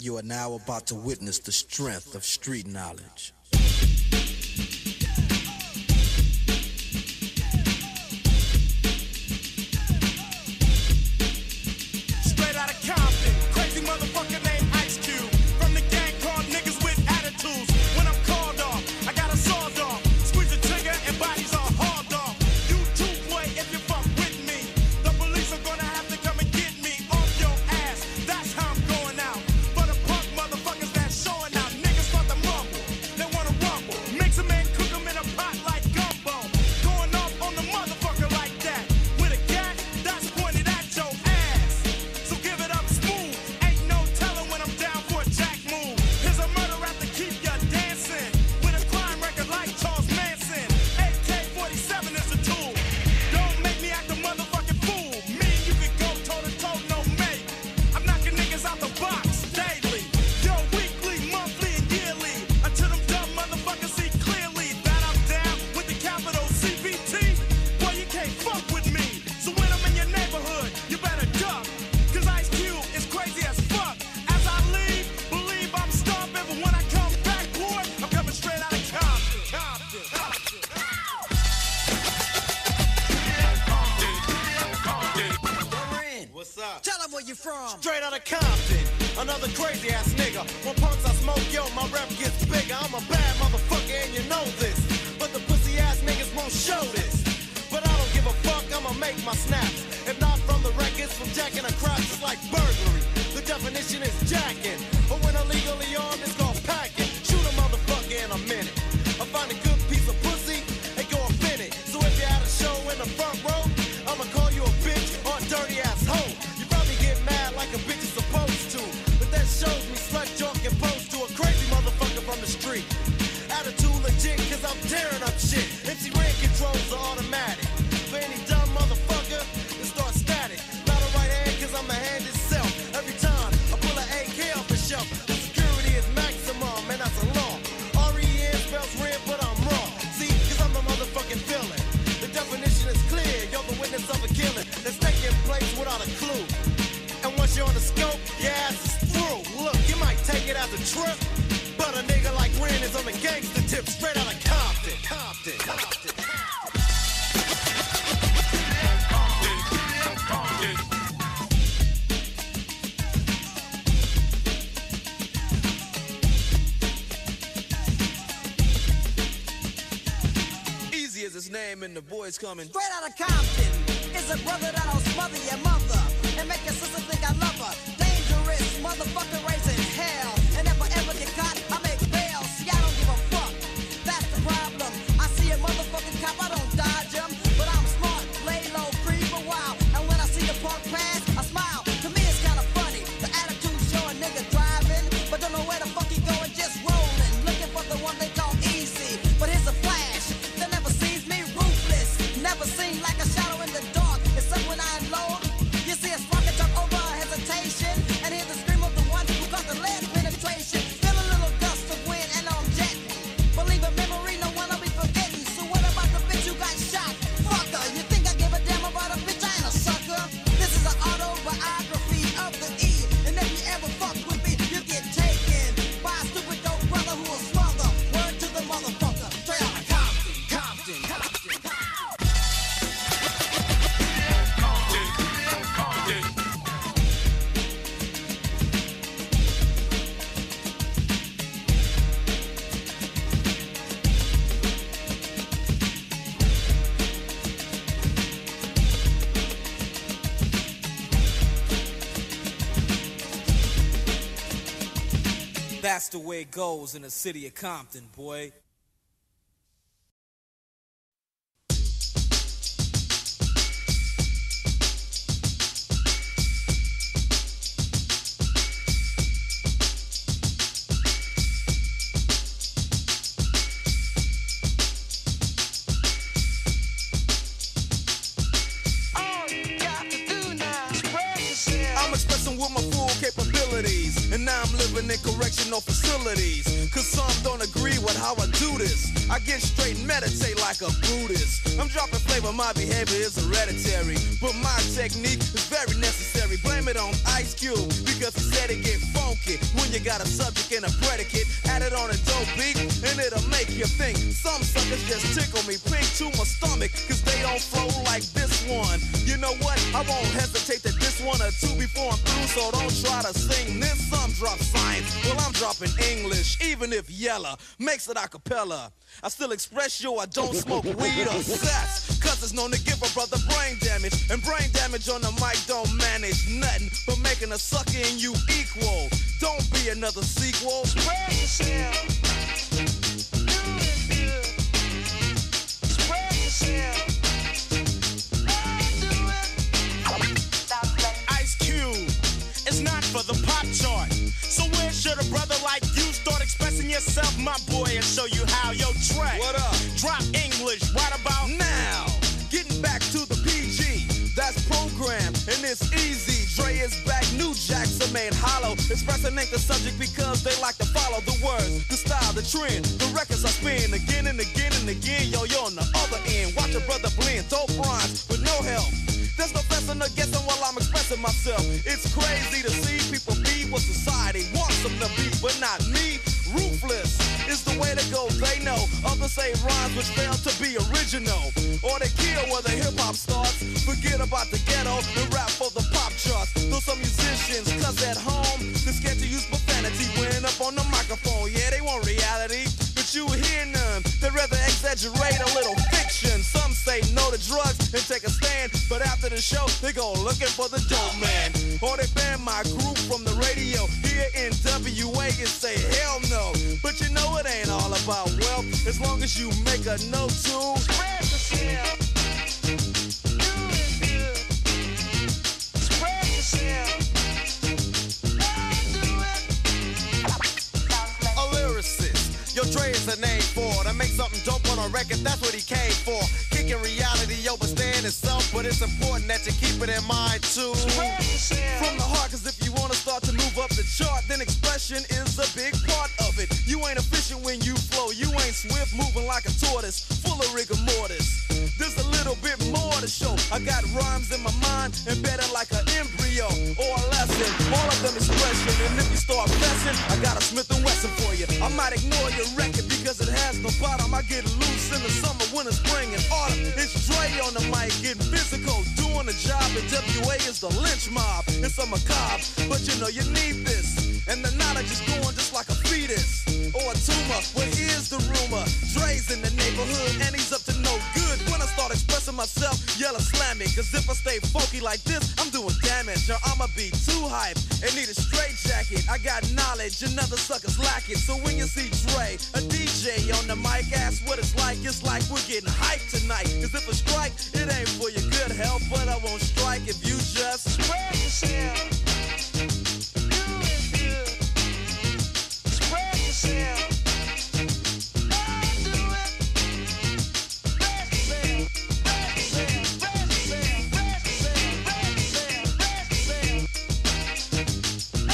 You are now about to witness the strength of street knowledge. Straight out of Compton, crazy motherfucker named Ice Cube. From the gang called niggas with attitudes. When I'm called off, I got a sawed off. Squeeze the trigger and bodies are hauled off. You too, boy, if you fuck with me. The police are gonna have to come and get me off your ass. That's how I'm going out. For the punk motherfuckers that's showing out. Niggas want the mumble, they wanna rumble. Mix them and cook them in a pot like gumbo. Going off on the motherfucker like that. With a gat, that's pointed at your ass. So give it up smooth. Ain't no telling when I'm down for a jack move. Here's a murder rap to keep ya dancing. With a crime record like Charles Manson. AK-47 is a tool. Don't make me act a motherfucking fool. Me and you can go toe to toe, no mate. I'm knocking niggas out the box daily. Yo, weekly, monthly, and yearly. Until them dumb motherfuckers see clearly that I'm down with the capital CBT. Boy, you can't fuck with me. So when I'm in your neighborhood, you better duck. Cause Ice Cube is crazy as fuck. As I leave, believe I'm stomping. But when I come back, boy, I'm coming straight out of Compton. What's up? Tell them where you from. Straight out of Compton, another crazy ass nigga. When punks I smoke, yo, my rep gets bigger. I'm a bad motherfucker and you know this. But the pussy ass niggas won't show this. But I don't give a fuck, I'ma make my snaps. If not from the records, from jacking a crotch, it's like burglary. The definition is jacking. But when illegally armed, it's called packing. Shoot a motherfucker in a minute. I find a good piece of pussy and go offend it. So if you're at a show in the front row, I'ma call you a bitch or a dirty ass hoe. You probably get mad like a bitch is supposed to. But that shows me slut junk and pose to a crazy motherfucker from the street. Attitude legit, cause I'm tearing up shit. MC Ren controls are automatic. For any dumb motherfucker, it starts static. Not a right hand, cause I'm a hand itself. Every time I pull an AK off the shelf, the security is maximum, and that's a law. R-E-N spells red, but I'm wrong. See, cause I'm the motherfucking villain. The definition is clear, you're the witness of a killing that's taking place without a clue. And once you're on the scope, your ass is through. Look, you might take it as a trip, but a nigga like Ren is on the gangster tip, straight out of Compton. Easy as his name and the boys coming. Straight out of Compton is a brother that'll smother your mother and make your sister think I love her. Dangerous motherfucker raising hell. And if I ever get caught, I make bail. See, I don't give a fuck. That's the problem. I see a motherfucking cop, I don't dodge him. But I'm smart, lay low, free for a while. And when I see the punk pass, I smile. To me, it's kinda funny. The attitude showing nigga driving, but don't know where the fuck he going, just rolling. Looking for the one they call easy. But here's a flash that never sees me, ruthless. Never seen like a shadow in the dark, except when I unload. You see a spark jump over a hesitation, and hear the scream of the one who got the lead. That's the way it goes in the city of Compton, boy. Facilities, cause some don't agree with how I do this. I get straight and meditate like a Buddhist. I'm dropping flavor, my behavior is hereditary, but my technique is very necessary. Blame it on Ice Cube because he said let it get funky. When you got a subject and a predicate, add it on a dope beat, and it'll make you think. Some suckers just tickle me pink to my stomach, cause they don't flow like this one. You know what? I won't hesitate to diss one or two before I'm through, so don't try to sing this. Some drop science, well I'm dropping English, even if Yella makes it a cappella. I still express yo, I don't smoke weed or sex, cause it's known to give a brother brain damage, and brain damage on the mic don't manage nothing but making a sucker and you equal. Don't be another sequel. Spread yourself. Do it good. Spread yourself. Do it. Stop playing. Ice Cube. It's not for the pop chart. So where should a brother like you start expressing yourself, my boy, and show you how? Yo, Dre. What up? Drop English right about now. Getting back to the PG. That's program, and it's easy. Dre is back, new jacks are made hollow. Expressing ain't the subject because they like to follow the words, the style, the trend. The records I spin again and again and again. Yo, you're on the other end. Watch a brother blend, dope rhymes with no help. There's no guessing or guessing while I'm expressing myself. It's crazy to see people be what society wants them to be, but not me. Ruthless is the way to go, they know. Others say rhymes which fail to be original, or they kill where the hip-hop starts. Forget about the ghetto and rap for the pop charts. Though some musicians cuss at home, they're scared to use profanity when up on the microphone. Yeah, they want reality, but you hear none. They'd rather exaggerate a little fiction. Some say no to drugs and take a stand, but after the show, they go looking for the dope man. Or they ban my group from the radio here in N.W.A. and say hell no. But you know it ain't all about wealth, as long as you make a note to spread yourself, do it good, spread yourself, do it. A lyricist, your Dre is a name for it. I make something dope on a record, that's what he came for. Kicking reality over staying itself, but it's important that you keep it in mind too. Spread yourself from the heart, cause if you wanna start to move up the chart, then expression is a big part of it. You ain't efficient when you flow, you ain't swift, moving like a tortoise, full of rigor mortis. There's a little bit more to show. I got rhymes in my mind, embedded like an embryo or a lesson. All of them expression, and if you start messing, I got a Smith and Wesson for you. I might ignore your record because it has no bottom. I get loose in the summer, winter, spring, and autumn. It's Dre on the mic, getting physical, doing the job. And N.W.A. is the lynch mob. It's a macabre, but you know you need this. And the knowledge is going just like a fetus or a tumor. Well, here's the rumor. Dre's in the neighborhood, and he's up to no good. When I start expressing myself, Yella slam it. Cause if I stay funky like this, I'm doing damage. Or I'ma be too hyped and need a straight jacket. I got knowledge, and other suckers lack it. So when you see Dre, a DJ on the mic, ask what it's like. It's like we're getting hyped tonight. Cause if I strike, it ain't for your good health, but I won't strike if you just spread yourself. Do it good. Spread yourself. Do it. Rest yourself. Rest yourself. Rest yourself. Rest yourself. Rest yourself. Rest yourself.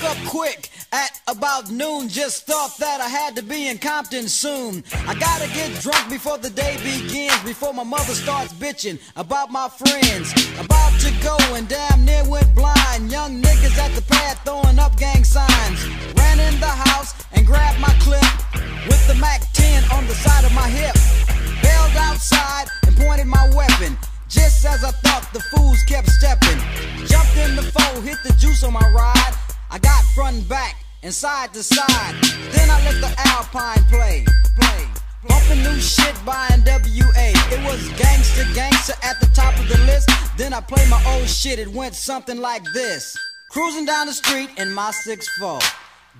Do quick at about noon, just thought that I had to be in Compton soon. I gotta get drunk before the day begins, before my mother starts bitching about my friends. About to go and damn near went blind. Young niggas at the pad throwing up gang signs. Ran in the house and grabbed my clip with the Mac-10 on the side of my hip. Bailed outside and pointed my weapon. Just as I thought, the fools kept stepping. Jumped in the foe, hit the juice on my ride. I got front and back and side to side. Then I let the Alpine play. Bumping new shit by N.W.A. It was Gangsta Gangsta at the top of the list. Then I played my old shit, it went something like this. Cruising down the street in my 6'4",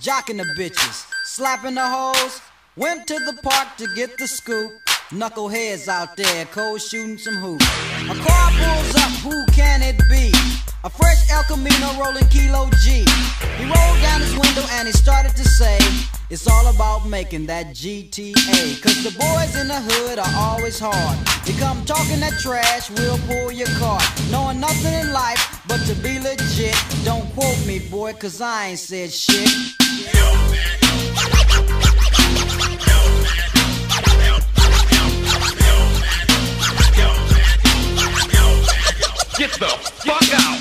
jocking the bitches, slapping the hoes. Went to the park to get the scoop. Knuckleheads out there, cold shooting some hoops. A car pulls up, who can it be? A fresh El Camino rolling Kilo G. He rolled down his window and he started to say, It's all about making that GTA, cause the boys in the hood are always hard. You come talking that trash, we'll pull your card. Knowing nothing in life but to be legit. Don't quote me, boy, cause I ain't said shit. No, man. Get the fuck out!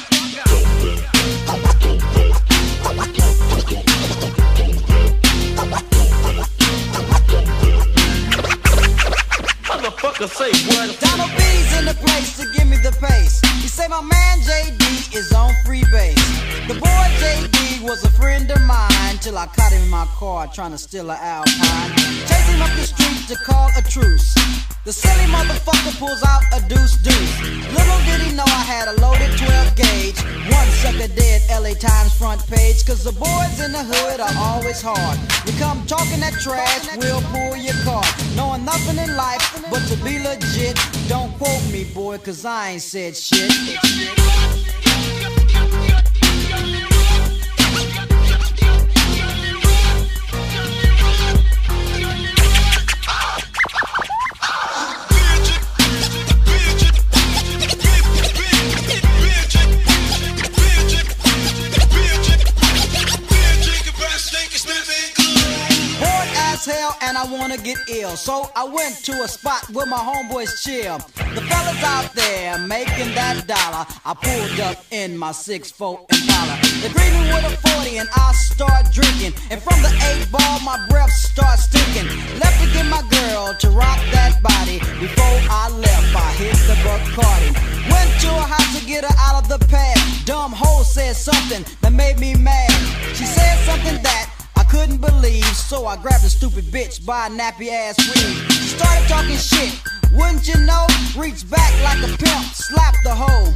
Motherfucker, say what? Donald B's in the place to give me the pace. He say my man JD is on free base. The boy JD was a friend of mine till I caught him in my car trying to steal an Alpine. Chase him up the street to call a truce. The silly motherfucker pulls out a deuce. Little did he know I had a loaded 12 gauge. One sucker dead, LA Times front page. Cause the boys in the hood are always hard. You come talking that trash, we'll pull your car. Knowing nothing in life but to be legit. Don't quote me, boy, cause I ain't said shit. And I wanna get ill, so I went to a spot where my homeboys chill. The fellas out there making that dollar. I pulled up in my 6'4" Impala. They greet me with a 40 and I start drinking. And from the 8 ball my breath starts stinking. Left to get my girl to rock that body. Before I left I hit the Bacardi. Went to her house to get her out of the pad. Dumb hoe said something that made me mad. She said something that I couldn't believe, so I grabbed a stupid bitch by a nappy ass wig. Started talking shit, wouldn't you know? Reached back like a pimp, slapped the hoe.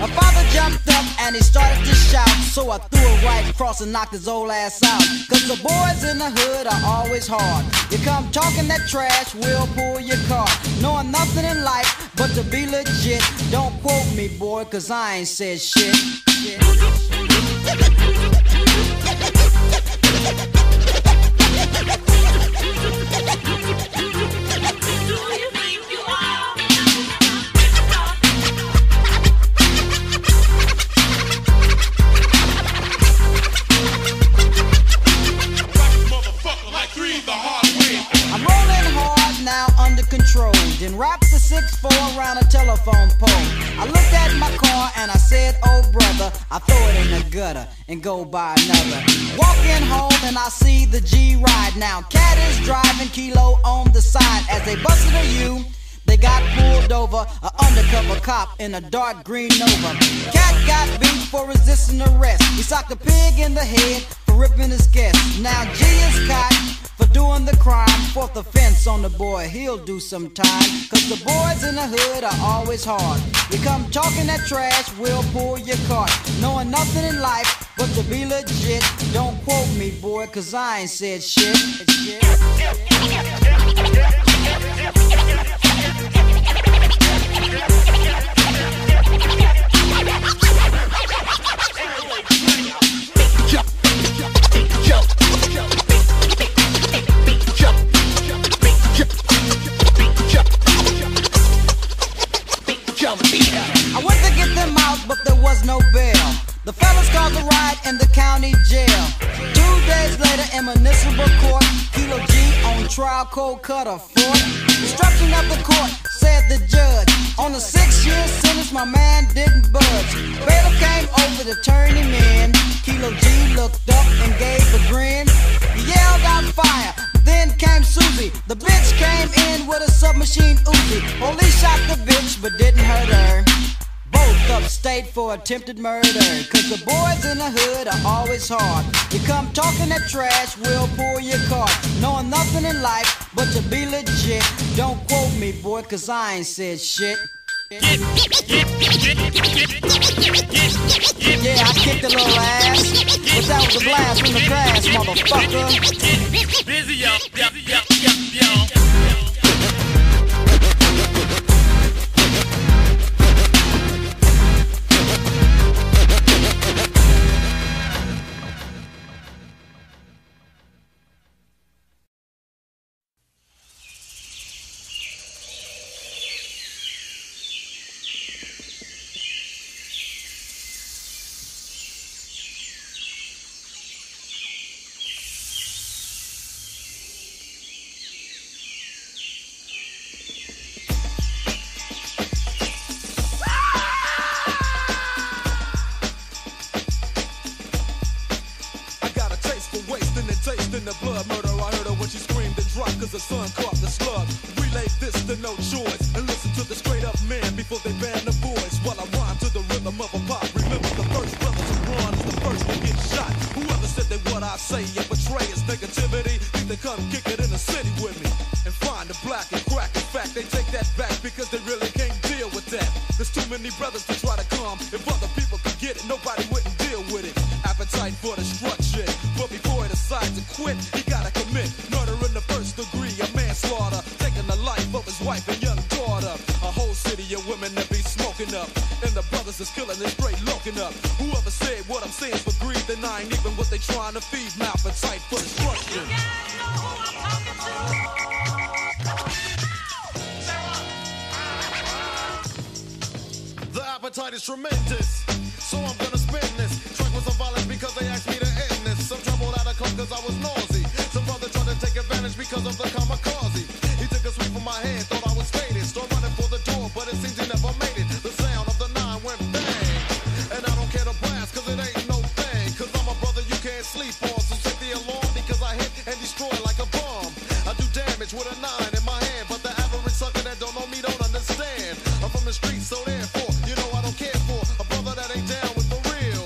My father jumped up and he started to shout, so I threw her right across and knocked his old ass out. Cause the boys in the hood are always hard. You come talking that trash, we'll pull your car. Knowing nothing in life but to be legit. Don't quote me, boy, cause I ain't said shit. Then wrapped the 6'4" around a telephone pole. I looked at my car and I said, oh brother, I throw it in the gutter and go buy another. Walking home and I see the G ride. Now Cat is driving, Kilo on the side. As they busted a U, they got pulled over. An undercover cop in a dark green Nova. Cat got beat for resisting arrest. He socked a pig in the head for ripping his guest. Now G is caught for doing the crime. Fourth offense on the boy, he'll do some time. Cause the boys in the hood are always hard. You come talking that trash, we'll pull your cart. Knowing nothing in life but to be legit. Don't quote me, boy, cause I ain't said shit. I went to get them out, but there was no bail. The fellas called the ride in the county jail. 2 days later in municipal court, Kilo G on trial, cold cutter for destruction of the court, said the judge. On the 6-year sentence, my man didn't budge. Bailiff came over to turn him in. Kilo G looked up and gave a grin. He yelled out fire. Then came Susie. The bitch came in with a submachine Uzi. Police shot the bitch but didn't hurt her. Both upstate for attempted murder. Cause the boys in the hood are always hard. You come talking that trash, we'll pull your cart. Knowing nothing in life but to be legit. Don't quote me, boy, cause I ain't said shit. Yeah, I kicked a little ass, but that was a blast from the grass, motherfucker. Busy up, son caught the slug. Relay this to no choice and listen to the straight up man before they ban the boys. While I rhyme to the rhythm of a pop. Remember the first brothers who run is the first to get shot. Whoever said that what I say and betray is negativity, think they come kick it in the city with me and find the black and crack. In fact, they take that back because they really can't deal with that. There's too many brothers to try to come. If other people could get it, nobody wouldn't deal with it. Appetite for destruction, but before he decides to quit, he gotta commit murder in the first degree, a manslaughter, taking the life of his wife and young daughter. A whole city of women that be smoking up, and the brothers is killing and straight looking up. Whoever said what I'm saying's for greed, then I ain't even what they trying to feed. My appetite for destruction. You guys know who I'm talking to. The appetite is tremendous, so I'm gonna spin this track with some violence because they asked me to end this. Some troubled out of coke because I was noisy. Some brother tried to take advantage because of the kamikaze. He took a sweep from my hand, thought I was faded. Still running for the door, but it seems he never made it. The sound of the nine went bang, and I don't care to blast because it ain't no thing. Because I'm a brother you can't sleep on, so take the alarm because I hit and destroy like a bomb. I do damage with a nine in my hand, but the average sucker that don't know me don't understand. I'm from the streets, so therefore, you know I don't care for a brother that ain't down with the real.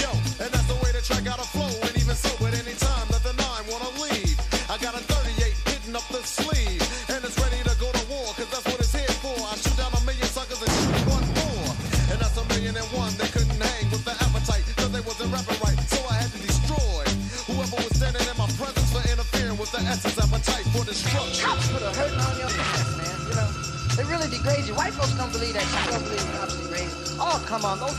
Yo, and that's the way the track gotta flow, and even so, at any time that the nine wanna leave, I got a 38 hitting up the sleeve, and it's ready to go to war, cause that's what it's here for. I shoot down a million suckers and shoot one more, and that's 1,000,001 that couldn't hang with the appetite, cause they wasn't rapping right, so I had to destroy whoever was standing in my presence for interfering with the essence appetite for destruction. Cops put a hurting on your ass, man, you know. They really degrade you. White folks don't believe that. Cops don't believe cops degrade. Oh, come on, those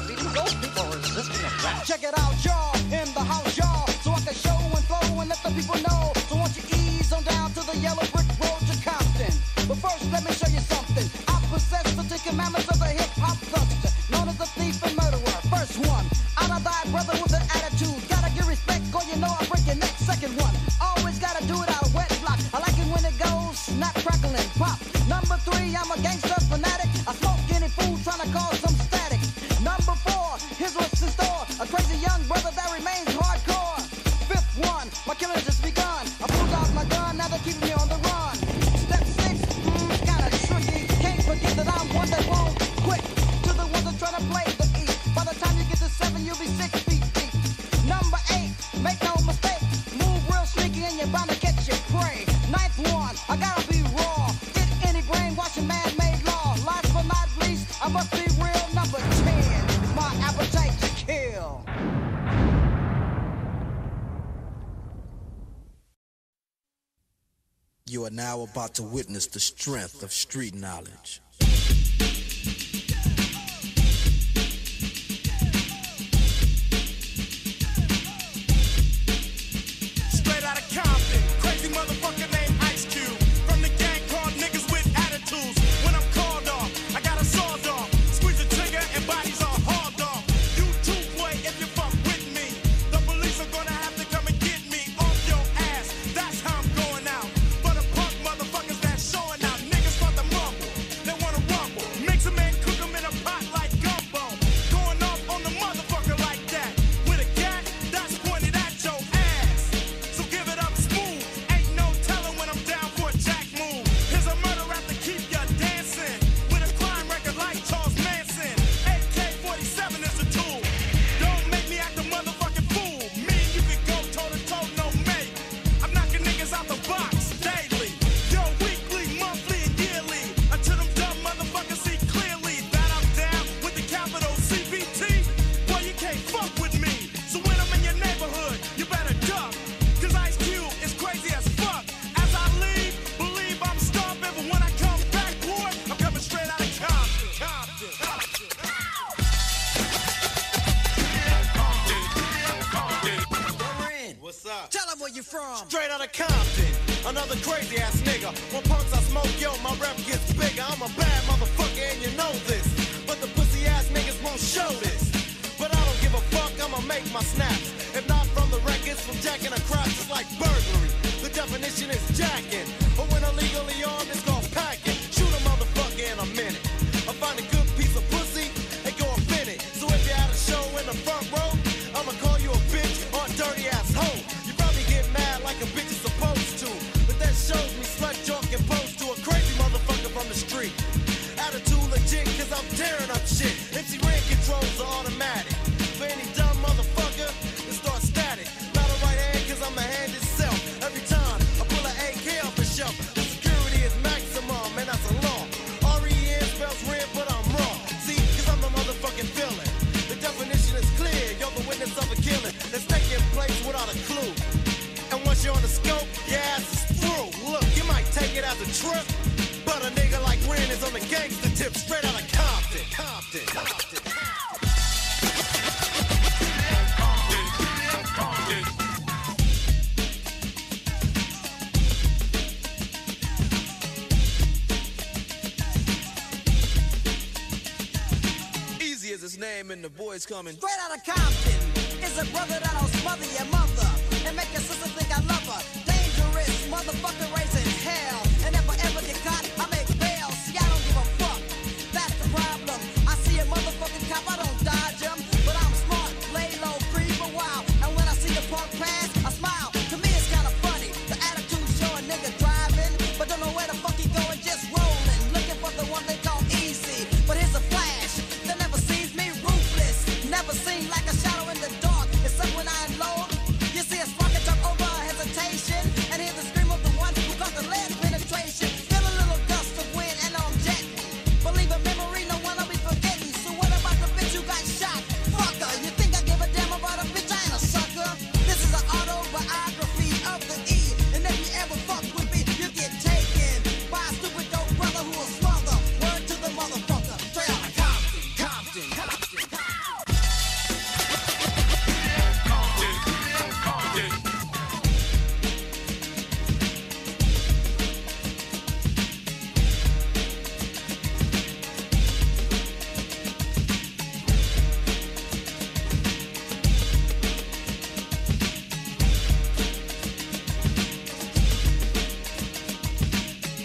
people are resisting the rap. Check it out, y'all, in the house, y'all, so I can show and flow and let the people know. So won't you ease on down to the yellow brick road to Compton? But first, let me show you something. I possess the 10 commandments of the hip-hop culture, known as the thief and murderer. First one, honor thy brother with an attitude. Gotta give respect, or you know I'll break your neck. Second one, always gotta do it out of wet block. I like it when it goes, not crackle and pop. Number 3, I'm a gangster fanatic. I smoke any fool trying to cause some static. Number 4, here's what's in store. A crazy young brother that remains hardcore. Fifth one, my killing has just begun. I pulled out my gun, now they're keeping me on the run. Step 6, kinda tricky. Can't forget that I'm one that won't quit. To the ones that try to play the E. By the time you get to 7, you'll be 6 feet deep. Number 8, make no mistake. Move real sneaky and you're bound to catch your prey. Ninth one, I gotta be raw. Get any brainwashing man-made law. Last but not least, I must be real. Number 10, my appetite to kill. You are now about to witness the strength of street knowledge. Straight out of Compton, crazy motherfucker named Ice Cube. From the gang called niggas with attitudes. When I'm called off, I got a sawed off. Squeeze the trigger and bodies are hauled off. You too, boy, if you fuck with me. The police are gonna have to come and get me off your ass. That's how I'm going out. For the punk motherfuckers that's showing out. Niggas want to mumble, they wanna rumble. Mix them and cook them in a pot like gumbo. Going off on the motherfucker like that. With a cat that's pointed at your ass. So give it up smooth. Ain't no telling when I'm down for a jack move. Here's a murder rap to keep ya dancing. With a crime record like Charles Manson. AK-47 is a tool. Don't make me act a motherfucking fool. Me and you can go toe to toe, no mate. I'm knocking niggas out the box daily. Yo, weekly, monthly, and yearly. Until them dumb motherfuckers see clearly that I'm down with the capital CBT. Well, you can't fuck with me. So when I'm in your neighborhood, you better duck. Cause Ice Cube is crazy as fuck. As I leave, believe I'm stomping. But when I come back, boy, I'm coming straight out of Compton. What's up? Tell them where you from. Straight out of Compton, another crazy ass nigga. When punks I smoke, yo, my rep gets bigger. I'm a bad motherfucker and you know this. But the pussy ass niggas won't show this. But I don't give a fuck, I'ma make my snaps. If not from the records, from jacking a crop, it's like burglary. The definition is jacking. But when illegally armed, it's called packing. Shoot a motherfucker in a minute. I find a good piece of pussy and go offend it. So if you're at a show in the front row, I'ma call you a bitch or a dirty ass hoe. You probably get mad like a bitch is supposed to. scope, your ass is through. Look, you might take it as a trip, but a nigga like Ren is on the gangster tip, straight out of Compton. Compton, Compton. His name and the boys coming straight out of Compton is a brother that'll smother your mother and make your sister think I love her. Dangerous motherfucker raising hell, and if I ever get caught I make bail. See, I don't give a fuck, that's the problem. I see a motherfucking cop, I don't dodge him, but I'm smart, lay low, creep a while, and when I see the punk pass I smile. To me it's kind of funny, the attitude show a nigga driving but don't know where the fuck he going, just rolling, looking for the one they call easy. But here's a flash, the never seen never seen like a shadow in the dark, except when I unload. You see a spark and jump over a hesitation, and hear the scream of the one who got the lead penetration. Feel a little gust of wind and I'm jetting. Believe a memory, no one I'll be forgetting. So what about the bitch who got shot? Fucker, you think I give a damn about a bitch? I ain't a sucker. This is an autobiography of the E, and if you ever fuck with me, you get taken by a stupid dope brother who will smother. Word to the motherfucker, straight out of Compton, Compton, Compton, Compton.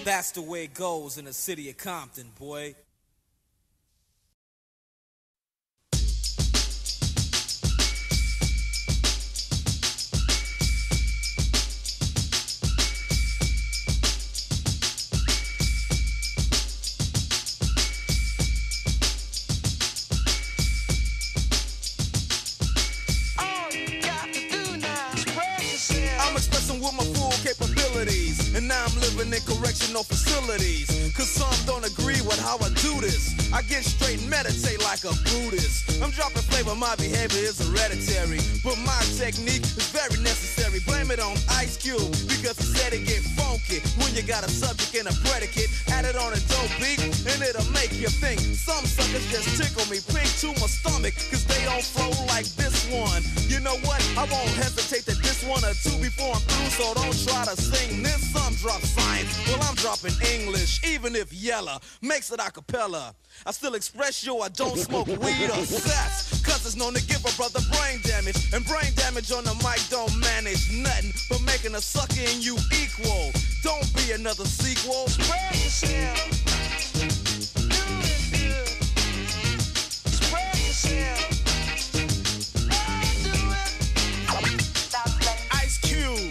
That's the way it goes in the city of Compton, boy. In correctional facilities, cause some don't agree with how I do this. I get straight and meditate like a Buddhist. I'm dropping flavor, my behavior is hereditary, but my technique is very necessary. Blame it on Ice Cube, because he said it get funky when you got a subject and a predicate. Add it on a dope beat and it'll make you think. Some suckers just tickle me pink to my stomach, cause they don't flow like this one. You know what, I won't hesitate to diss one or two before I'm through, so don't try to sing this. Some drop science, well, I'm dropping English, even if Yella makes it a cappella. I still express yo, I don't smoke weed or sex, cause it's known to give a brother brain damage, and brain damage on the mic don't manage nothing but making a sucker and you equal. Don't be another sequel. Spread yourself. Do it good. Spread yourself. Don't do it. Ice Cube,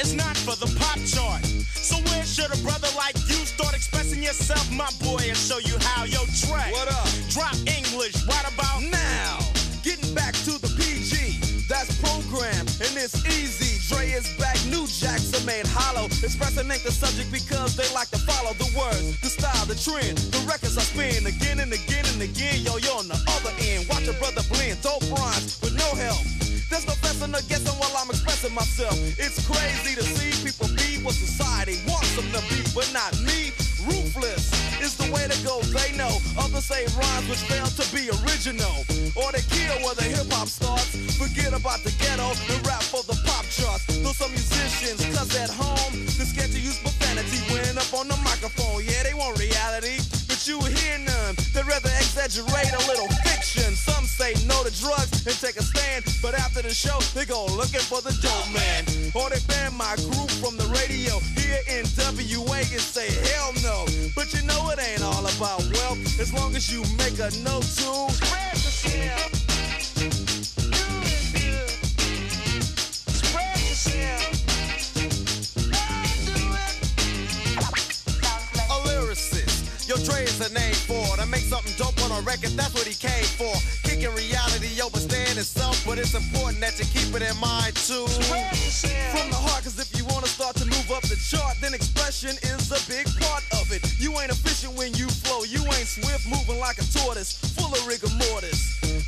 it's not for the pop chart. So where should a brother like you start expressing yourself, my boy, and show you how? Yo, Dre, what up? Drop English right about now. Getting back to the PG, that's programmed, and it's easy. Dre is back, new jacks are made hollow. Expressing ain't the subject because they like to follow the words, the style, the trend. The records I spin again and again and again. Yo, you're on the other end. Watch a brother blend, dope rhymes with no help. There's no blessing or guessing while I'm expressing myself. It's crazy to see people be what society wants them to be, but not me. Ruthless is the way to go, they know. Others say rhymes which fail to be original, or they kill where the hip-hop starts. Forget about the ghetto and rap for the pop charts. Though some musicians, cause at home they're scared to use profanity when up on the microphone. Yeah, they want reality, but you hear none. They'd rather exaggerate a little fiction. Some say no to drugs and take a stand, but after the show, they go looking for the dope man. Or they ban my group from the radio here in N.W.A. and say hell no. But you know it ain't all about wealth, as long as you make a note to spread yourself. Do it good. Spread yourself. Don't do it. A lyricist, yo, Dre is a name for it. I make something dope on a record, that's what he came for. Kicking reality overstand itself, but it's important that you keep it in mind too. From the heart, cause if you wanna start to move up the chart, then expression is a big part of it. You ain't efficient when you flow, you ain't swift, moving like a tortoise, full of rigor mortis.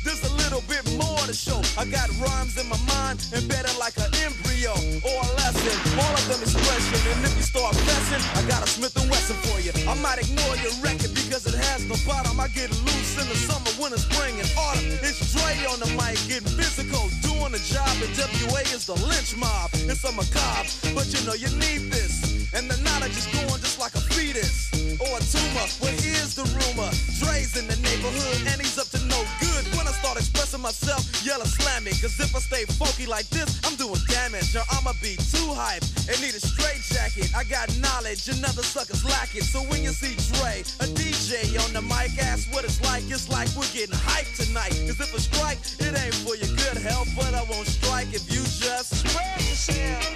There's a little bit more to show. I got rhymes in my mind, embedded like an embryo or a lesson. More like an expression. And if you start pressing, I got a Smith and Wesson for you. I might ignore your record because it has no bottom. I get loose in the summer, winter, spring, and autumn. It's Dre on the mic, getting physical, doing the job. And N.W.A. is the lynch mob. It's a macabre, but you know you need this. And the knowledge is going just like a fetus or a tumor. Well, here's the rumor. Dre's in the neighborhood and he's up to no good. When I start expressing myself, Yella slam me. Cause if I stay funky like this, I'm doing damage. Or I'ma be too hype and need a straight jacket. I got knowledge and other suckers lack it. So when you see Dre, a DJ on the mic, ask what it's like. It's like we're getting hyped tonight. Cause if I strike, it ain't for your good health. But I won't strike if you just express yourself.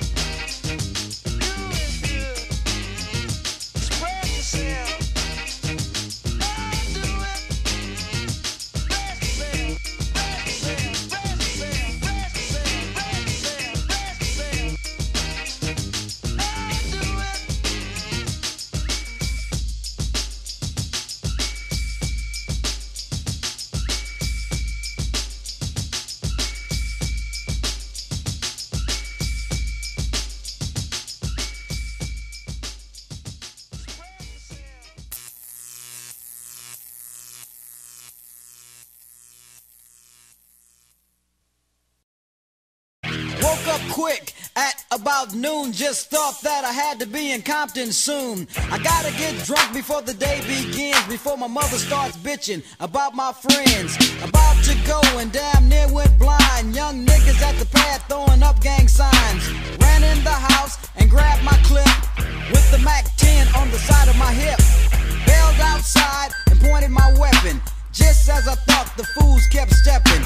Quick at about noon, just thought that I had to be in Compton soon. I gotta get drunk before the day begins, before my mother starts bitching about my friends. About to go and damn near went blind. Young niggas at the pad throwing up gang signs. Ran in the house and grabbed my clip with the Mac-10 on the side of my hip. Bailed outside and pointed my weapon. Just as I thought, the fools kept stepping.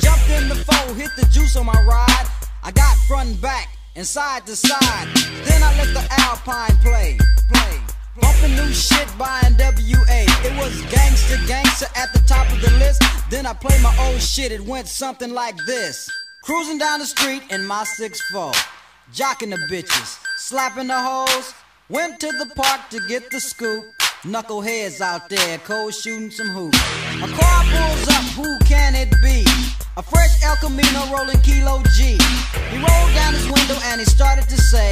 Jumped in the foe, hit the juice on my ride. I got front and back and side to side. Then I let the Alpine play. Bumping new shit by N.W.A. It was Gangsta Gangsta at the top of the list. Then I played my old shit, it went something like this. Cruising down the street in my 6'4", jocking the bitches, slapping the hoes. Went to the park to get the scoop. Knuckleheads out there, cold shooting some hoops. A car pulls up, who can it be? A fresh El Camino rolling Kilo G. He rolled down his window and he started to say,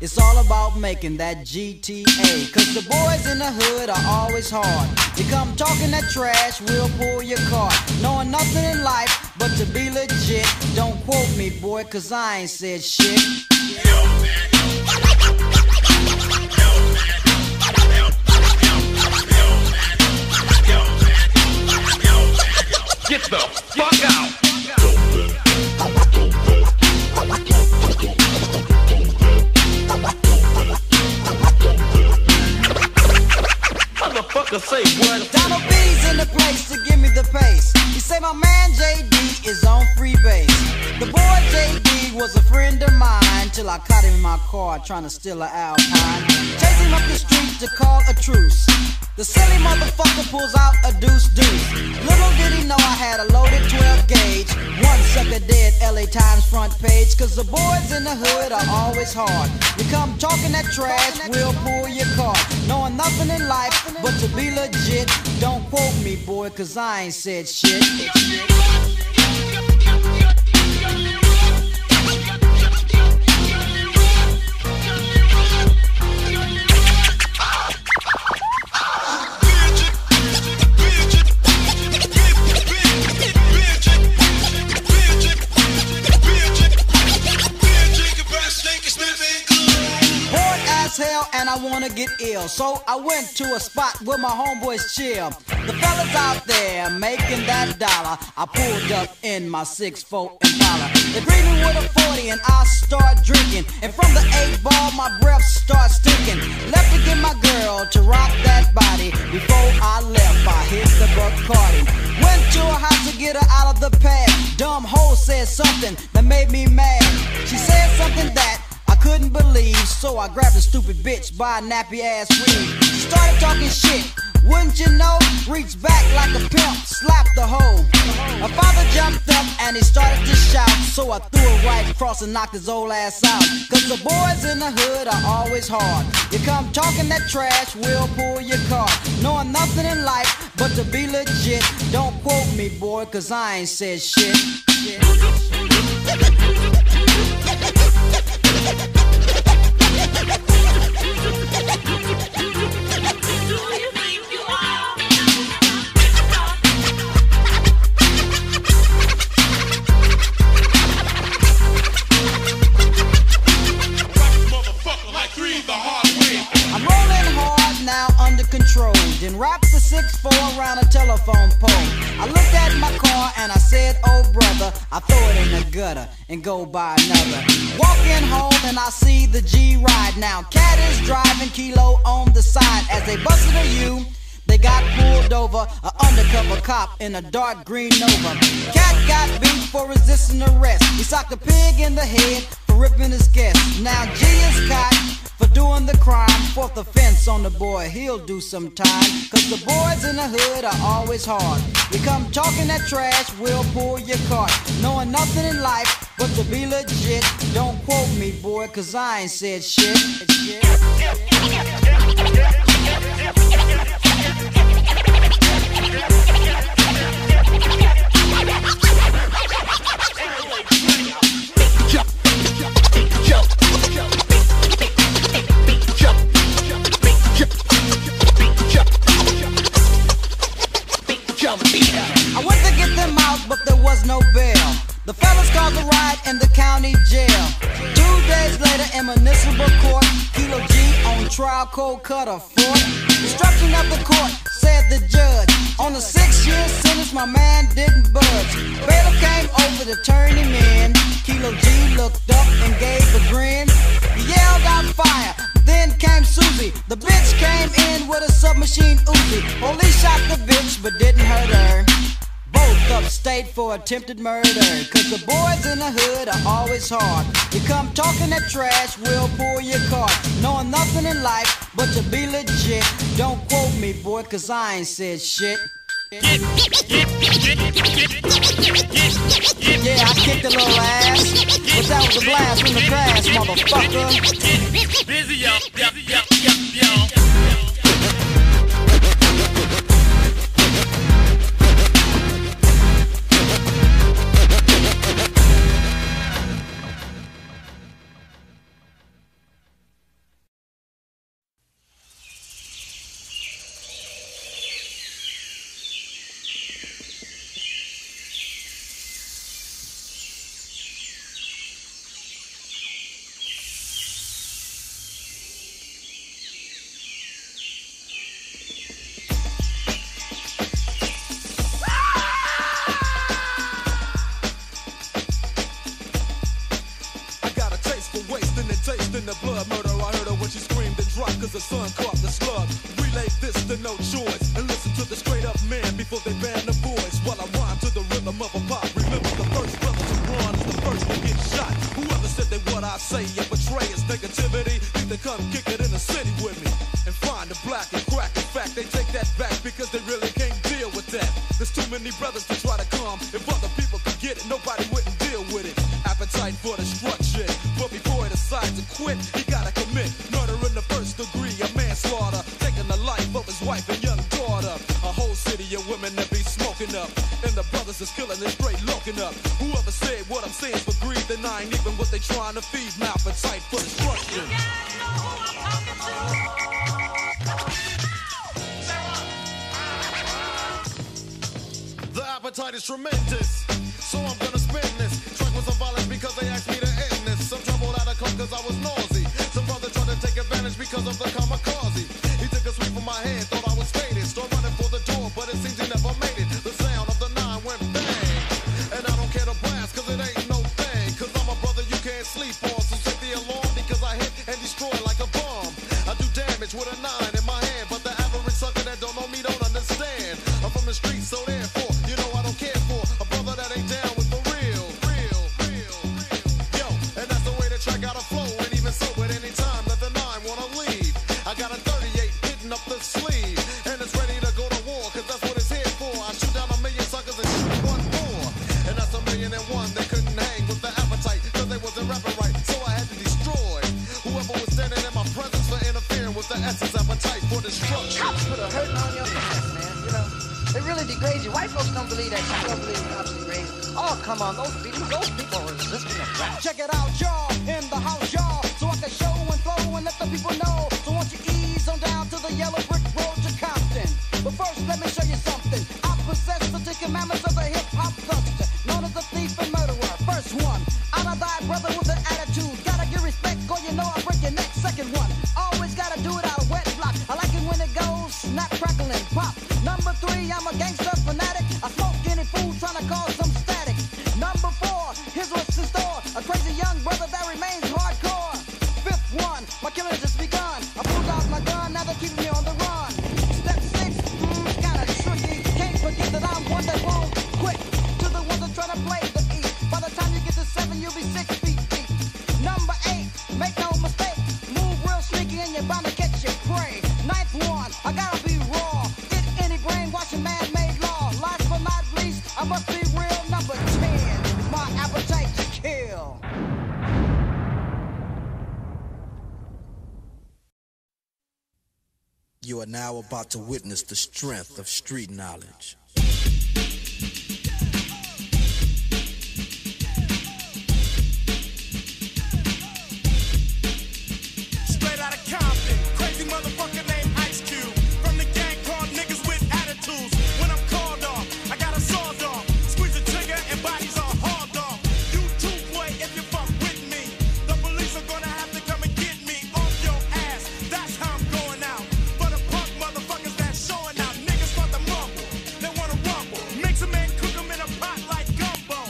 it's all about making that GTA. Cause the boys in the hood are always hard. You come talking that trash, we'll pull your card. Knowing nothing in life but to be legit. Don't quote me, boy, cause I ain't said shit. Get the fuck out! Motherfucker, say what? Donald B's in the place to give me the pace. He say my man JD is on free base. The boy JD was a friend of mine till I caught him in my car trying to steal an Alpine. Chasing up the street to call a truce. The silly motherfucker pulls out a deuce. Little did he know I had a loaded 12 gauge. One sucker dead, LA Times front page. Cause the boys in the hood are always hard. You come talking that trash, we'll pull your card. Knowing nothing in life but to be legit. Don't quote me, boy, cause I ain't said shit. And I wanna get ill, so I went to a spot where my homeboys chill. The fellas out there making that dollar. I pulled up in my 6'4" Impala. They greet me with a 40 and I start drinking. And from the 8 ball my breath starts stinking. Left to get my girl to rock that body. Before I left I hit the Bacardi. Went to a house to get her out of the pad. Dumb hoe said something that made me mad. She said something that couldn't believe, so I grabbed a stupid bitch by a nappy ass weave. Started talking shit, wouldn't you know? Reached back like a pimp, slapped the hoe. My father jumped up and he started to shout, so I threw it right across and knocked his old ass out. Cause the boys in the hood are always hard. You come talking that trash, we'll pull your car. Knowing nothing in life but to be legit. Don't quote me, boy, cause I ain't said shit. Yeah. control, then wrapped the 6-4 around a telephone pole. I looked at my car and I said, oh brother, I throw it in the gutter and go buy another. Walking home and I see the G ride. Now Cat is driving, Kilo on the side. As they busted a U, they got pulled over, an undercover cop in a dark green Nova. Cat got beat for resisting arrest. He socked a pig in the head for ripping his guest. Now G is caught for doing the crime. Fourth offense on the boy, he'll do some time. Cause the boys in the hood are always hard. You come talking that trash, we'll pull your cart. Knowing nothing in life but to be legit. Don't quote me, boy, cause I ain't said shit. I went to get them out, but there was no bail. The fellas called the ride in the county jail. 2 days later in municipal court, Kilo G on trial, cold cut a foot. Instruction of the court, said the judge. On a 6-year sentence, my man didn't budge. Bailiff came over to turn him in. Kilo G looked up and gave a grin. He yelled out fire. Then came Susie. The bitch came in with a submachine Uzi. Police shot the bitch but didn't hurt her. Both upstate for attempted murder. Cause the boys in the hood are always hard. You come talking that trash, we'll pull your cart. Knowing nothing in life but to be legit. Don't quote me, boy, cause I ain't said shit. Yeah, I kicked a little ass, but that was a blast from the past, motherfucker. Busy up, I like it when it goes. killing has just begun. I pulled out my gun, now they're keeping me on the run. Step 6, kinda tricky. Can't forget that I'm one that won't quit. To the ones that try to play the beat. By the time you get to 7, you'll be 6 feet deep. Number 8, make no mistake. Move real sneaky and you're bound to catch your prey. Ninth one, I gotta be raw. Get any brain, watch a man-made law. Last but not least, I must be real. Number 10, my appetite to kill. You are now about to witness the strength of street knowledge. Straight out of Compton, crazy motherfucker named Ice Cube. From the gang called niggas with attitudes. When I'm called off, I got a sawed off. Squeeze the trigger and bodies are hauled off. You too, boy, if you fuck with me. The police are gonna have to come and get me off your ass. That's how I'm going out. Motherfuckers that showing out, niggas want the mumble, they want to rumble, mix them and cook them in a pot like gumbo,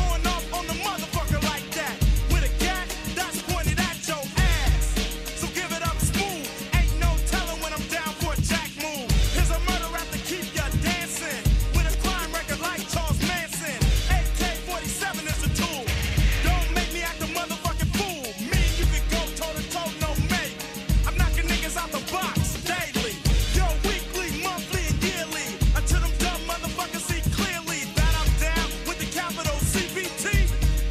going off on the motherfucker like that, with a gat that's pointed at your ass, so give it up smooth, ain't no telling when I'm down for a jack move, here's a murder rap to keep ya dancing, with a crime record like Charles Manson, AK-47 is a tool, don't make me act a motherfucking fool, me and you can go toe to toe, no mate, I'm knocking niggas out the box daily. Yo, weekly, monthly, and yearly, until them dumb motherfuckers see clearly that I'm down with the capital CBT.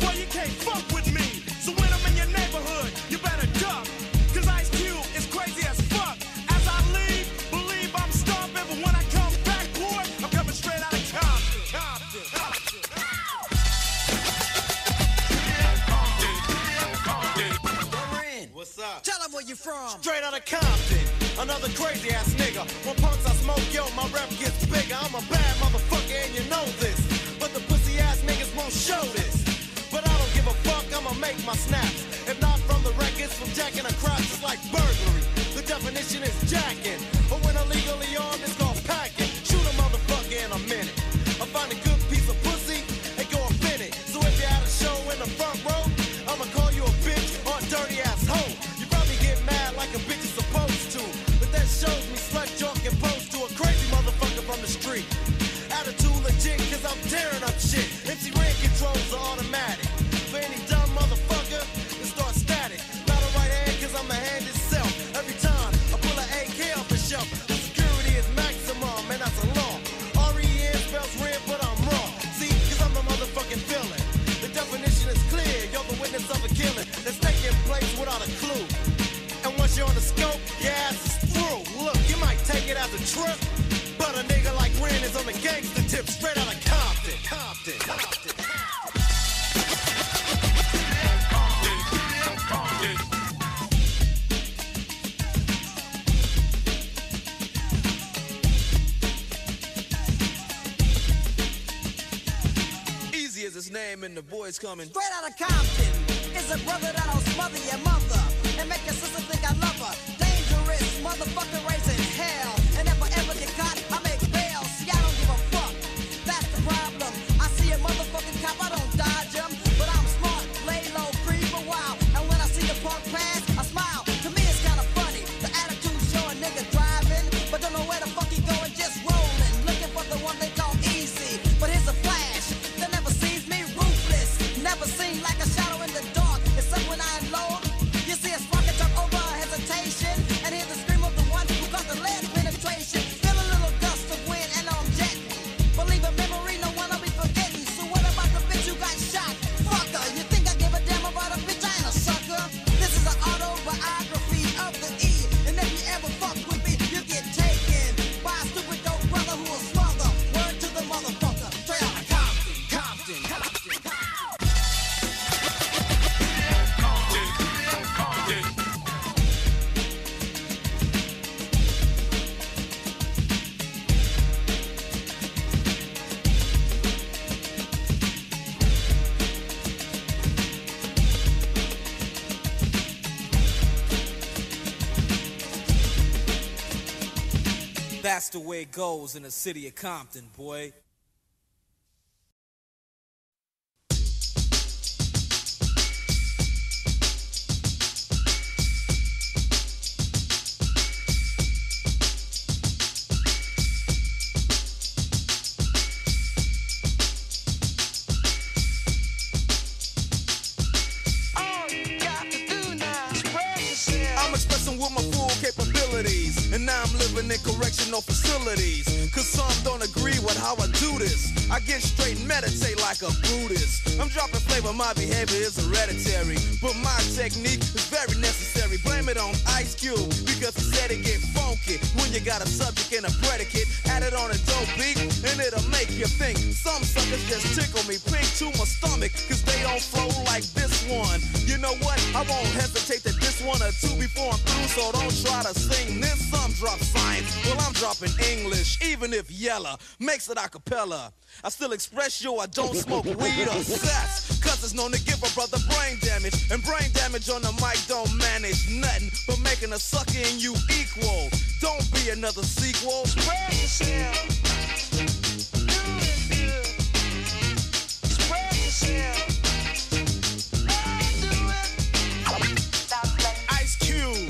Boy, you can't fuck with me, so when I'm in your neighborhood, you better duck, cause Ice Cube is crazy as fuck. As I leave, believe I'm stomping, but when I come back, boy, I'm coming straight out of Compton. What's up? Tell them where you from. Straight out of Compton, another crazy ass nigga. When punks I smoke, yo, my rep gets bigger. I'm a bad motherfucker and you know this, but the pussy ass niggas won't show this. But I don't give a fuck, I'ma make my snaps. If not from the records, from jacking a crop, it's like burglary. The definition is jacking, but when illegally armed, it's called packing. Shoot a motherfucker in a minute. I find a good piece of pussy and go up in it. So if you had a show in the front row, I'ma call you a bitch or a dirty ass hoe. You probably get mad like a bitch is supposed to, but that shows me slut junk and pose to a crazy motherfucker from the street. Attitude legit, cause I'm tearing up shit. Empty rent controls are automatic. For any dumb motherfucker, it starts static. Not a right hand, cause I'm a hand itself. Every time I pull an AK off the shelf, the security is maximum, and that's a law. R-E-N spells red, but I'm wrong. See, cause I'm a motherfucking villain. The definition is clear, you're the witness of a killing that's taking place without a clue. And once you're on the scope, your ass is through. Look, you might take it as a trip, but a nigga like Ren is on the gangster tip, straight out of Compton. Easy is his name and the boy's coming. Straight out of Compton is a brother that'll smother your mother and make your sister think I love her. Dangerous motherfucker raising hell, and if I ever get caught, I make bail. See, I don't give a fuck. That's the problem. I see a motherfucking cop, I don't dodge him, but I'm smart, lay low, creep a while, and when I see the punk pass, I smile. To me, it's kind of funny. The attitude show a nigga driving, but don't know where the fuck he going, just rolling, looking for the one they call easy. But here's a flash that never sees me, ruthless, never seen like a shadow in the dark. Except when I unload. You see a spark and turn over a hesitation, and hear the scream of the one who caused the lead penetration. Feel a little gust of wind and I'm jetting. Believe a memory, no one will be forgetting. So what about the bitch who got shot? Fucker, you think I give a damn about a bitch? I ain't a sucker. This is an autobiography of the E, and if you ever fuck with me, you get taken by a stupid dope brother who will smother. Word to the motherfucker, straight out of Compton. That's the way it goes in the city of Compton, boy. I'm expressing with my full capabilities, and now I'm living in correctional facilities. Cause some don't agree with how I do this. I get straight and meditate like a Buddhist. I'm dropping flavor, my behavior is hereditary, but my technique is very necessary. Blame it on Ice Cube, because he said it get funky when you got a subject and a predicate. Add it on a dope beat and it'll make you think. Some suckers just tickle me pink to my stomach, cause they don't flow like this one. You know what, I won't hesitate to diss one or two before I'm through, so don't try to sing this. Some drop science, well I'm dropping English. Even if Yella makes it a cappella, I still express yo, I don't smoke weed or sex, cause it's known to give a brother brain damage, and brain damage on the mic don't manage nothing but making a sucker in you equal. Don't be another sequel. Express yourself. Do it good. Express yourself. Do it. Stop playing. Ice Cube,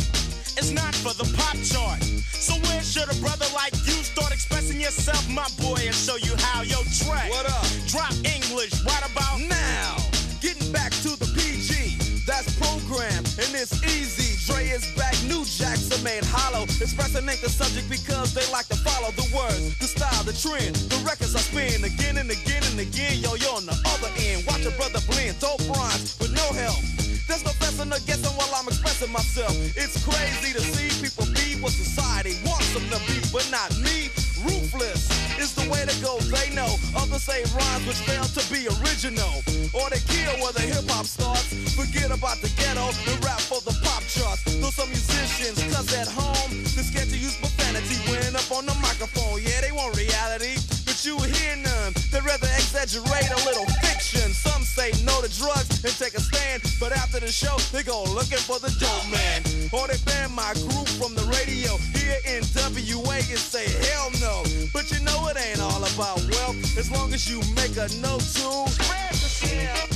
it's not for the pop chart. So where should a brother like you start expressing yourself, my boy, and show you how? Yo, Dre, what up? Drop English right about now. Getting back to the PG, that's programmed and it's easy. Dre is back, new jacks are made hollow. Expressing ain't the subject because they like to follow the words, the style, the trend. The records I spin again and again and again. Yo, you're on the other end. Watch a brother blend, dope rhymes with no help. There's no fessing or guessing while I'm expressing myself. It's crazy to see people be what society wants them to be, but not me. Ruthless is the way to go, they know. Others say rhymes which fail to be original, or they kill where the hip-hop starts. Forget about the ghetto and rap for the pop charts. Though some musicians, cause at home they're scared to use profanity when up on the microphone. Yeah, they want reality, but you hear none. They'd rather exaggerate a little fiction. Some say no to drugs and take a stand, but after the show, they go looking for the dope man. Or they ban my group from the radio here in N.W.A. and say hell no. But you know it ain't all about wealth, as long as you make a note to spread yourself.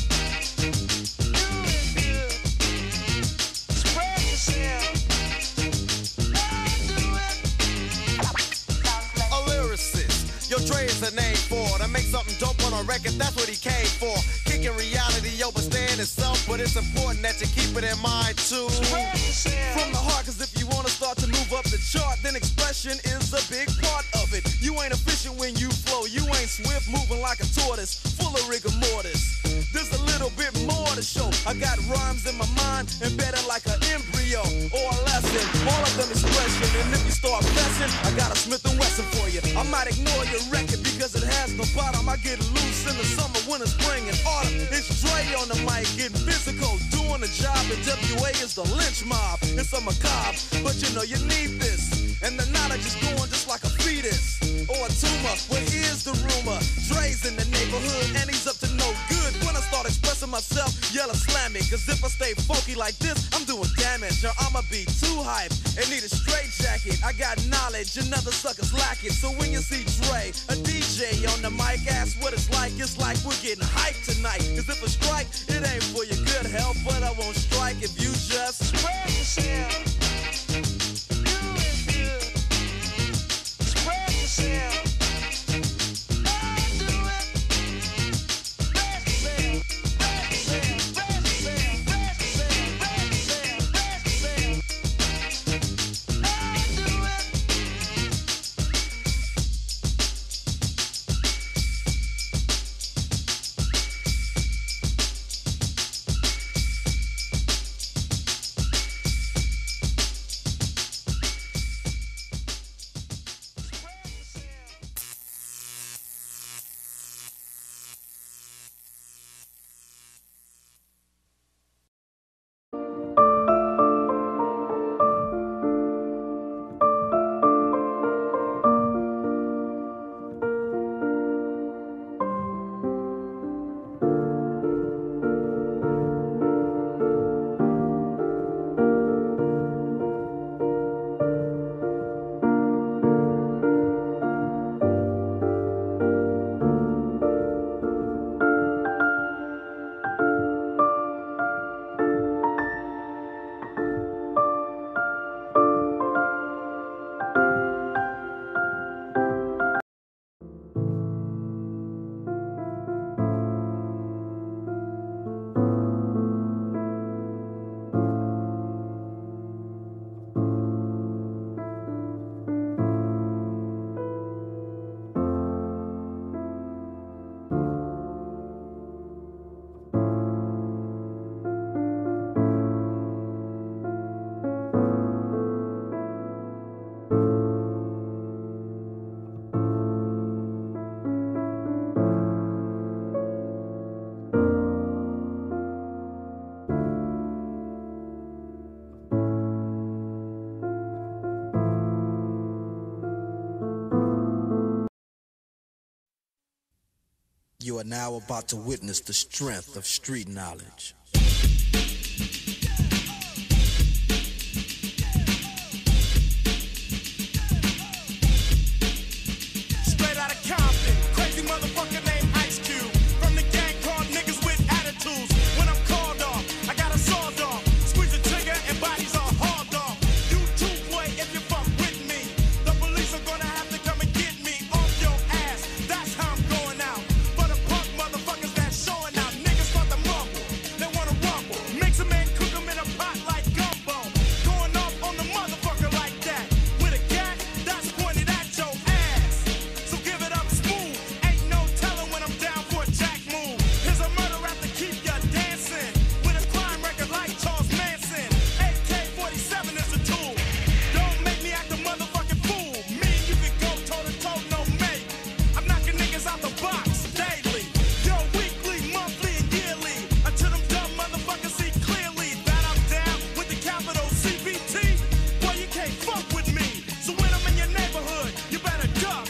Do it good. Spread yourself. Do it. A lyricist. Yo, Dre is a name for it. I make something dope on a record, that's what he came for. Kicking reality overstand itself, but it's important that you keep it in mind too. Spread yourself. From the heart, cause if you wanna start to move up the chart, then expression is a big part of it. You ain't efficient when you flow, you ain't swift, moving like a tortoise, full of rigor mortis. There's a little bit more to show. I got rhymes in my mind, embedded like an embryo or a lesson. All of them expression, and if you start pressing, I got a Smith and Wesson for you. I might ignore your record because it has no bottom. I get loose in the summer, winter, spring, and autumn. It's Dre on the mic, getting physical, doing the job. And N.W.A. is the lynch mob. It's a macabre, but you know you need this. And the knowledge is going just like a fetus or a tumor. Well, here's the rumor. Dre's in the neighborhood and he's up to no good. When I start expressing myself, Yella slam it. Cause if I stay funky like this, I'm doing damage. Or I'ma be too hype and need a straight jacket. I got knowledge and other suckers lack it. So when you see Dre, a DJ on the mic, ask what it's like. It's like we're getting hyped tonight. Cause if I strike, it ain't for your good health. But I won't strike if you just spread yourself. You are now about to witness the strength of street knowledge. Straight out of Compton, crazy motherfucker named Ice Cube. From the gang called niggas with attitudes. When I'm called off, I got a sawed off. Squeeze the trigger and bodies are hauled off. You too, boy, if you fuck with me. The police are gonna have to come and get me off your ass. That's how I'm going out. For the punk motherfuckers that's showing out. Niggas want the mumble, they wanna rumble. Mix a man, cook them in a pot like gumbo. Going off on the motherfucker like that. With a gat, that's pointed at your ass. So give it up smooth. Ain't no telling when I'm down for a jack move. Here's a murder rap to keep ya dancing. With a crime record like Charles Manson. AK-47 is a tool. Don't make me act a motherfucking fool. Me and you can go toe to toe, no mate. I'm knocking niggas out the box daily. Yo, weekly, monthly, and yearly. Until them dumb motherfuckers see clearly that I'm down with the capital CBT. Boy, you can't fuck with me. So when I'm in your neighborhood, you better duck.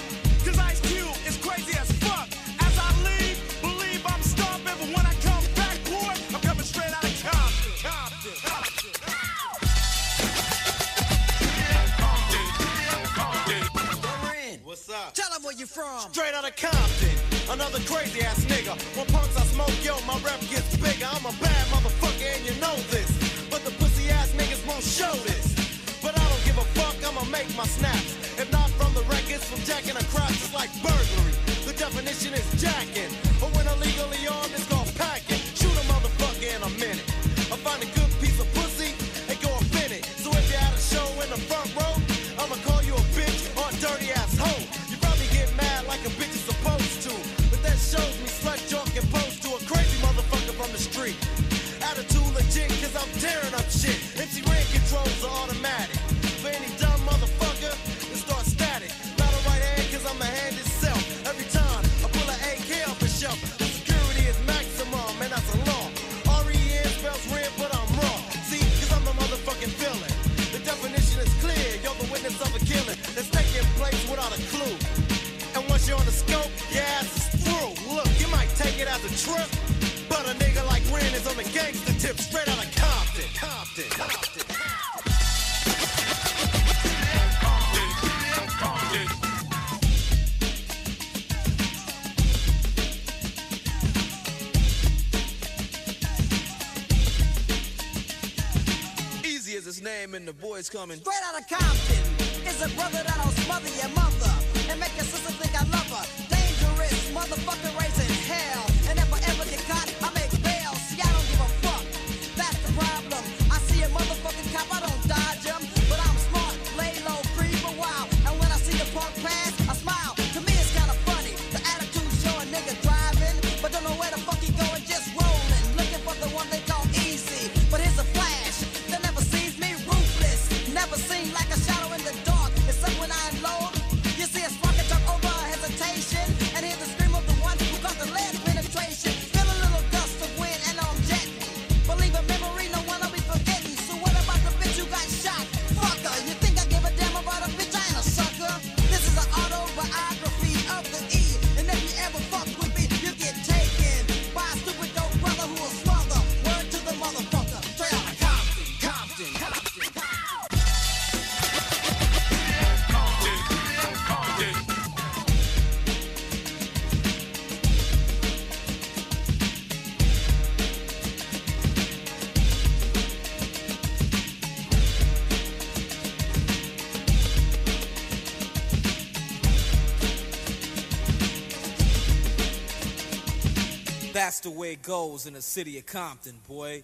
Cause Ice Cube is crazy as fuck. As I leave, believe I'm stomping. But when I come back, boy, I'm coming straight out of Compton. What's up? Tell them where you're from. Straight out of Compton, another crazy ass nigga. When punks I smoke, yo, my rep gets bigger. I'm a bad motherfucker and you know this. But the pussy ass niggas won't show this. But I don't give a fuck, I'ma make my snaps. If not from the records, from jacking across, it's like burglary. The definition is jacking. But when illegally armed, it's gonna pack it. Shoot a motherfucker in a minute. I find a good piece of pussy and go offend it. So if you're at a show in the front row, I'ma call you a bitch or a dirty ass hoe. You probably get mad like a bitch is supposed to. But that shows me slut junk and post to a crazy motherfucker from the street. Attitude legit, cause I'm tearing up shit. MC Ren controls are automatic. For any dumb motherfucker, it starts static. Not a right hand, cause I'm a hand itself. Every time I pull an AK off the shelf, the security is maximum, and that's a law. REN spells red, but I'm wrong. See, cause I'm the motherfucking villain. The definition is clear, you're the witness of a killing that's taking place without a clue. And once you're on the scope, your ass is through. Look, you might take it as a trip, but a nigga like Ren is on the gangster tip, straight out of Compton. Easy as his name and the boys coming. Straight out of Compton is a brother that'll smother your mother and make your sister think I love her. Dangerous motherfucker raising hell. And if I ever get caught, I make bail. See, I don't give a fuck. That's the problem. I see a motherfucking cop, I don't dodge him. But I'm smart, lay low, free for a while. And when I see the punk pass, I smile. To me, it's kinda funny. The attitude showing nigga driving, but don't know where the fuck he going, just rolling. Looking for the one they call easy. But here's a flash that never sees me, ruthless. Never seen like a shadow in the dark. Except when I unload, you see a spark and jump over a hesitation. And hear the scream of the one who got the lead. That's the way it goes in the city of Compton, boy.